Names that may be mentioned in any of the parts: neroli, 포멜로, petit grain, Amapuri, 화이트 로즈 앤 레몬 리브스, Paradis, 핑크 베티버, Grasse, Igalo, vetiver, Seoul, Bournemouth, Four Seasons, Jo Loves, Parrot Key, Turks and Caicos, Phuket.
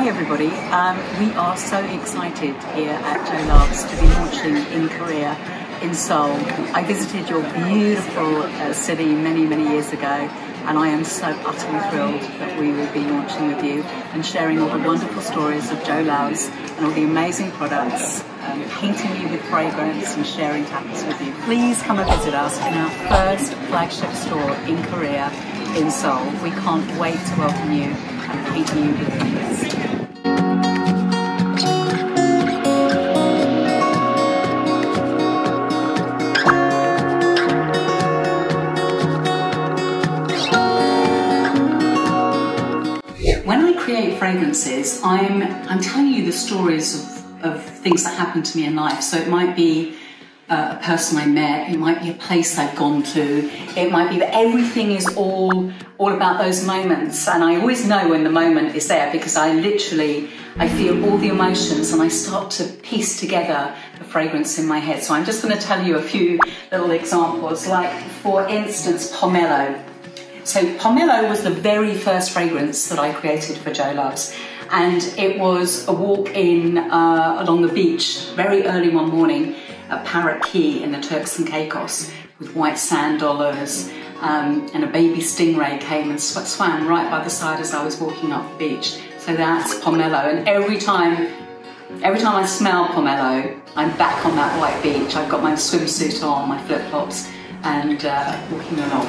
Hi everybody, we are so excited here at Jo Loves to be launching in Korea, in Seoul. I visited your beautiful city many years ago, and I am so utterly thrilled that we will be launching with you and sharing all the wonderful stories of Jo Loves and all the amazing products, painting you with fragrance and sharing tapas with you. Please come and visit us in our first flagship store in Korea, in Seoul. We can't wait to welcome you and paint you with fragrance. When I create fragrances, I'm telling you the stories of things that happened to me in life. So it might be a person I met, it might be a place I've gone to, it might be that everything is all about those moments. And I always know when the moment is there because I feel all the emotions and I start to piece together the fragrance in my head. So I'm just going to tell you a few little examples, like for instance, pomelo. So pomelo was the very first fragrance that I created for Jo Loves, and it was a walk in along the beach very early one morning at Parrot Key in the Turks and Caicos with white sand dollars, and a baby stingray came and swam right by the side as I was walking up the beach. So that's pomelo, and every time I smell pomelo, I'm back on that white beach. I've got my swimsuit on, my flip-flops, and walking along.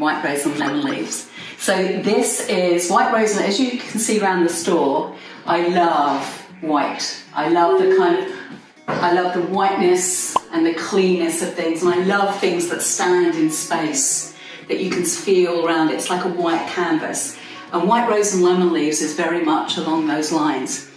White rose and lemon leaves. So this is white rose, and as you can see around the store, I love white. I love the whiteness and the cleanness of things, and I love things that stand in space that you can feel around. It's like a white canvas, and white rose and lemon leaves is very much along those lines.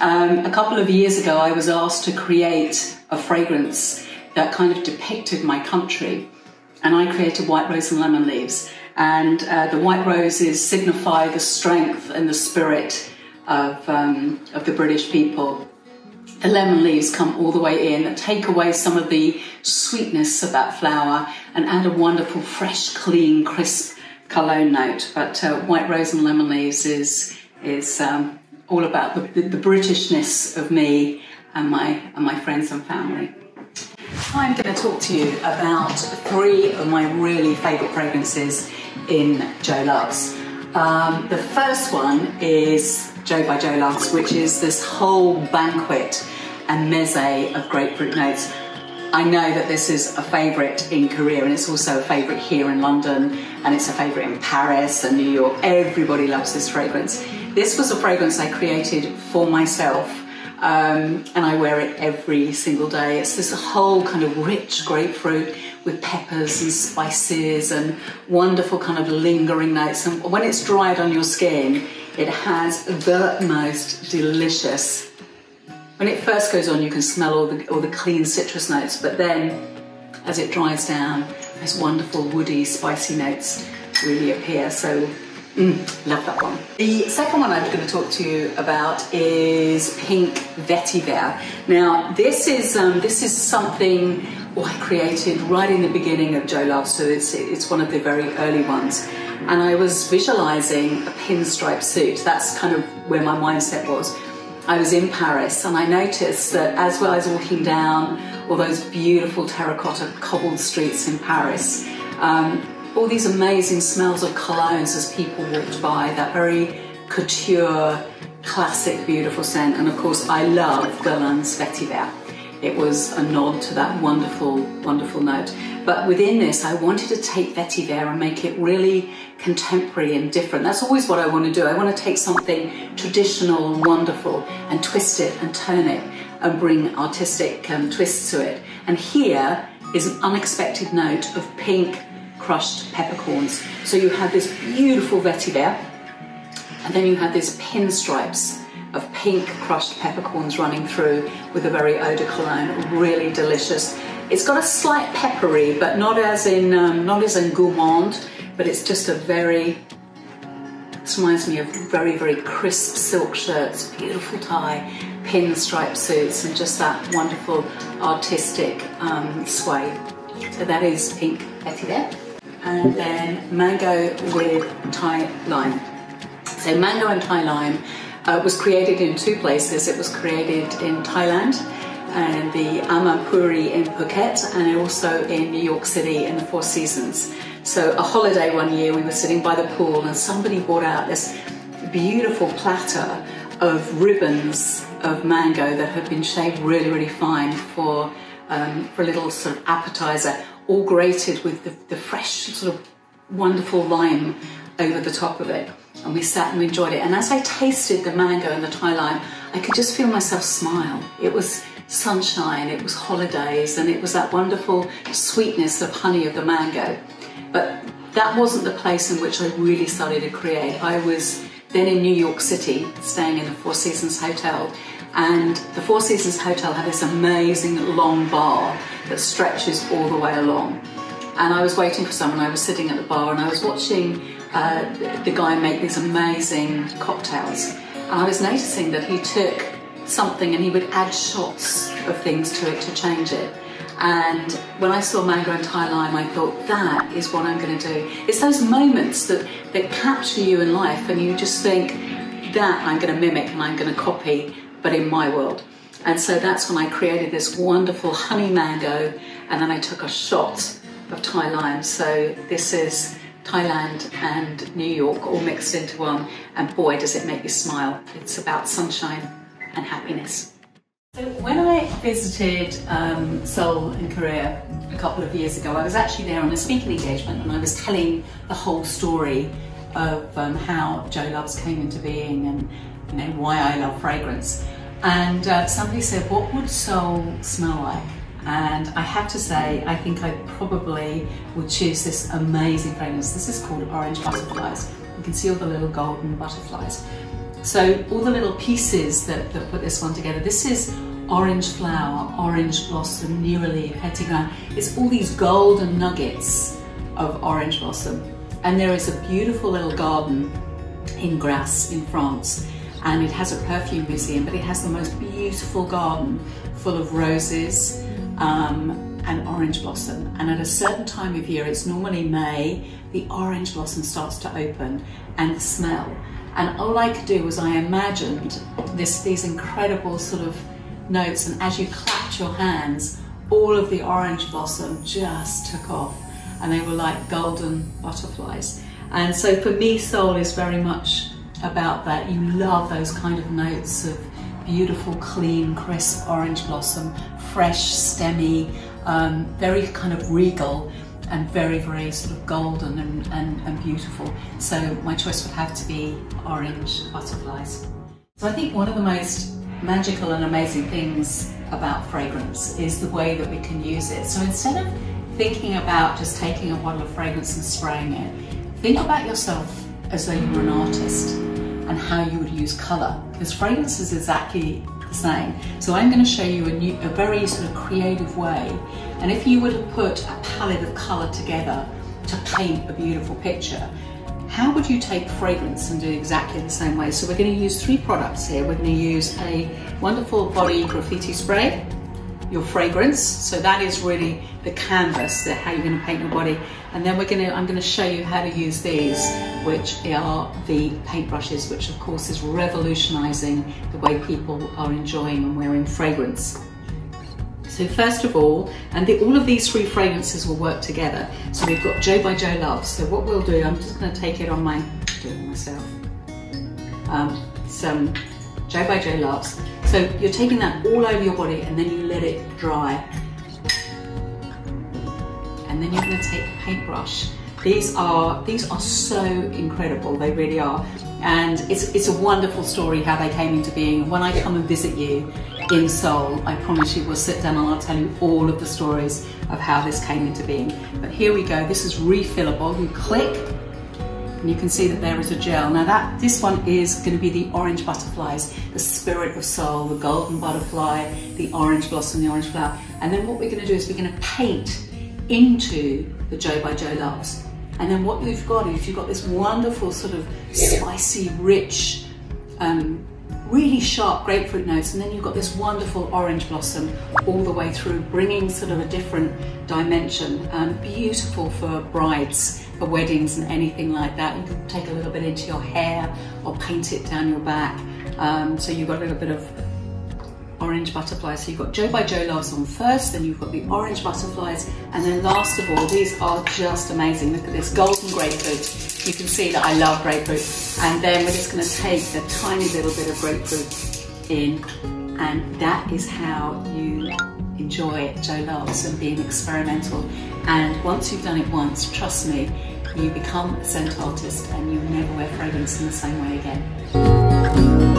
A couple of years ago, I was asked to create a fragrance that kind of depicted my country, and I created white rose and lemon leaves, and the white roses signify the strength and the spirit of the British people. The lemon leaves come all the way in and take away some of the sweetness of that flower and add a wonderful fresh, clean, crisp cologne note. But white rose and lemon leaves is all about the Britishness of me and my friends and family. I'm going to talk to you about three of my really favourite fragrances in Jo Loves. The first one is Jo by Jo Loves, which is this whole banquet and mezze of grapefruit notes. I know that this is a favourite in Korea, and it's also a favourite here in London, and it's a favourite in Paris and New York. Everybody loves this fragrance. This was a fragrance I created for myself. And I wear it every single day. It's this whole kind of rich grapefruit with peppers and spices and wonderful kind of lingering notes. And when it's dried on your skin, it has the most delicious. When it first goes on, you can smell all the clean citrus notes, but then as it dries down, those wonderful woody, spicy notes really appear. So love that one. The second one I'm going to talk to you about is pink vetiver. Now this is something I created right in the beginning of Jo Loves, so it's one of the very early ones. And I was visualising a pinstripe suit. That's kind of where my mindset was. I was in Paris, and I noticed that as well as walking down all those beautiful terracotta cobbled streets in Paris, all these amazing smells of colognes as people walked by, that very couture, classic, beautiful scent. And of course, I love Guerlain's Vetiver. It was a nod to that wonderful, wonderful note. But within this, I wanted to take Vetiver and make it really contemporary and different. That's always what I want to do. I want to take something traditional and wonderful and twist it and turn it and bring artistic twists to it. And here is an unexpected note of pink, crushed peppercorns. So you have this beautiful vetiver, and then you have these pinstripes of pink crushed peppercorns running through with a very eau de cologne. Really delicious. It's got a slight peppery, but not as in gourmand, but it's just a very, this reminds me of very crisp silk shirts, beautiful tie, pinstripe suits, and just that wonderful artistic sway. So that is pink vetiver. and then mango with Thai lime. So mango and Thai lime was created in two places. It was created in Thailand and the Amapuri in Phuket, and also in New York City in the Four Seasons. So a holiday one year, we were sitting by the pool and somebody brought out this beautiful platter of ribbons of mango that had been shaved really, really fine for a little sort of appetizer, all grated with the fresh sort of wonderful lime over the top of it. And we sat and we enjoyed it. And as I tasted the mango and the Thai lime, I could just feel myself smile. It was sunshine, it was holidays, and it was that wonderful sweetness of honey of the mango. But that wasn't the place in which I really started to create. I was then in New York City, staying in the Four Seasons Hotel. And the Four Seasons Hotel had this amazing long bar that stretches all the way along. And I was waiting for someone, I was sitting at the bar and I was watching the guy make these amazing cocktails. And I was noticing that he took something and he would add shots of things to it to change it. And when I saw mango and Thai lime, I thought, that is what I'm going to do. It's those moments that capture you in life and you just think, that I'm going to mimic and I'm going to copy, but in my world. And so that's when I created this wonderful honey mango, and then I took a shot of Thai lime. So this is Thailand and New York all mixed into one, and boy, does it make you smile. It's about sunshine and happiness. So when I visited Seoul in Korea a couple of years ago, I was actually there on a speaking engagement and I was telling the whole story of how Jo Loves came into being and, you know, why I love fragrance. And somebody said, what would Seoul smell like? And I have to say, I think I probably would choose this amazing fragrance. This is called Orange Butterflies. You can see all the little golden butterflies. So all the little pieces that put this one together. This is orange flower, orange blossom, neroli, petit grain. It's all these golden nuggets of orange blossom. And there is a beautiful little garden in Grasse in France, and it has a perfume museum, but it has the most beautiful garden full of roses and orange blossom. And at a certain time of year, it's normally May, the orange blossom starts to open and the smell. And all I could do was I imagined these incredible sort of notes, and as you clapped your hands, all of the orange blossom just took off and they were like golden butterflies. And so for me, Seoul is very much about that. You love those kind of notes of beautiful, clean, crisp orange blossom, fresh, stemmy, very kind of regal, and very, very sort of golden and beautiful. So my choice would have to be orange butterflies. So I think one of the most magical and amazing things about fragrance is the way that we can use it. So instead of thinking about just taking a bottle of fragrance and spraying it, think about yourself as though you were an artist and how you would use colour, because fragrance is exactly the same. So I'm going to show you a very sort of creative way. And if you were to put a palette of colour together to paint a beautiful picture, how would you take fragrance and do exactly the same way? So we're going to use three products here. We're going to use a wonderful body graffiti spray, your fragrance. So that is really the canvas, how you're going to paint your body. And then I'm going to show you how to use these, which are the paintbrushes, which of course is revolutionizing the way people are enjoying and wearing fragrance. So first of all, all of these three fragrances will work together. So we've got Jo by Jo Loves. So what we'll do, I'm just going to take it on my, some Jo by Jo Loves. So you're taking that all over your body and then you let it dry. And then you're going to take the paintbrush. These are so incredible, they really are. And it's a wonderful story how they came into being. When I come and visit you in Seoul, I promise you we'll sit down and I'll tell you all of the stories of how this came into being. But here we go, this is refillable. You click and you can see that there is a gel. Now this one is going to be the orange butterflies, the spirit of Seoul, the golden butterfly, the orange blossom, the orange flower. And then what we're going to do is we're going to paint into the Jo by Jo Loves. And then what you've got is you've got this wonderful sort of spicy, rich really sharp grapefruit notes, and then you've got this wonderful orange blossom all the way through, bringing sort of a different dimension, and beautiful for brides, for weddings and anything like that. You can take a little bit into your hair or paint it down your back, so you've got a little bit of orange butterflies. So you've got Jo by Jo Loves on first, then you've got the orange butterflies, and then last of all, these are just amazing. Look at this golden grapefruit. You can see that I love grapefruit. And then we're just going to take the tiny little bit of grapefruit in, and that is how you enjoy Jo Loves and being experimental. And once you've done it once, trust me, you become a scent artist and you'll never wear fragrance in the same way again.